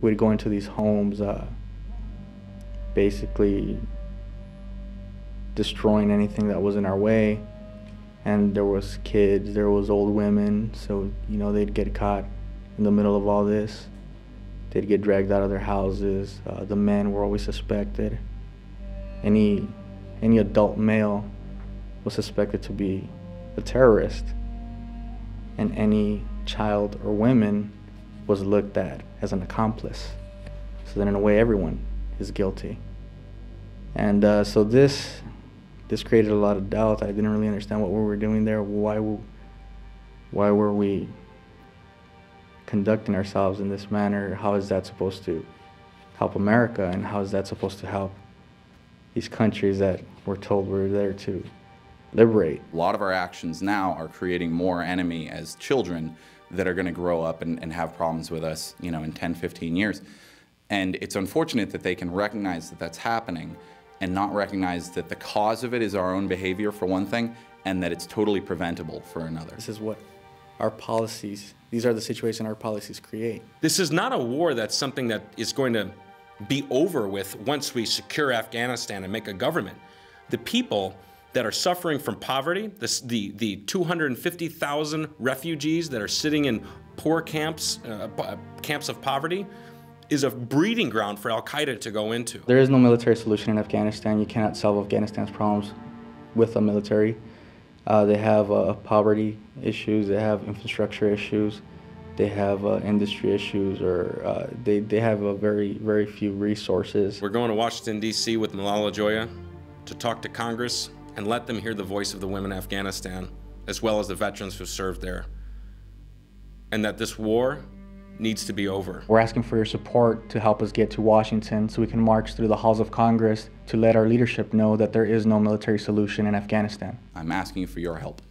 we'd go into these homes, basically destroying anything that was in our way. And there was kids, there was old women, so you know they'd get caught in the middle of all this. They'd get dragged out of their houses. The men were always suspected. Any adult male was suspected to be a terrorist, and any child or woman was looked at as an accomplice. So then in a way everyone is guilty. And so this created a lot of doubt. I didn't really understand what we were doing there. Why were we conducting ourselves in this manner? How is that supposed to help America, and how is that supposed to help these countries that we're told we're there to liberate? A lot of our actions now are creating more enemy as children that are going to grow up and have problems with us, you know, in 10, 15 years. And it's unfortunate that they can recognize that that's happening and not recognize that the cause of it is our own behavior, for one thing, and that it's totally preventable for another. This is what our policies, these are the situation our policies create. This is not a war that's something that is going to be over with once we secure Afghanistan and make a government. The people that are suffering from poverty, the 250,000 refugees that are sitting in poor camps, camps of poverty, is a breeding ground for al-Qaeda to go into. There is no military solution in Afghanistan. You cannot solve Afghanistan's problems with the military. They have poverty issues, they have infrastructure issues, they have industry issues, or they have a very, very few resources. We're going to Washington, D.C. with Malala Joya to talk to Congress and let them hear the voice of the women in Afghanistan, as well as the veterans who served there, and that this war needs to be over. We're asking for your support to help us get to Washington so we can march through the halls of Congress to let our leadership know that there is no military solution in Afghanistan. I'm asking for your help.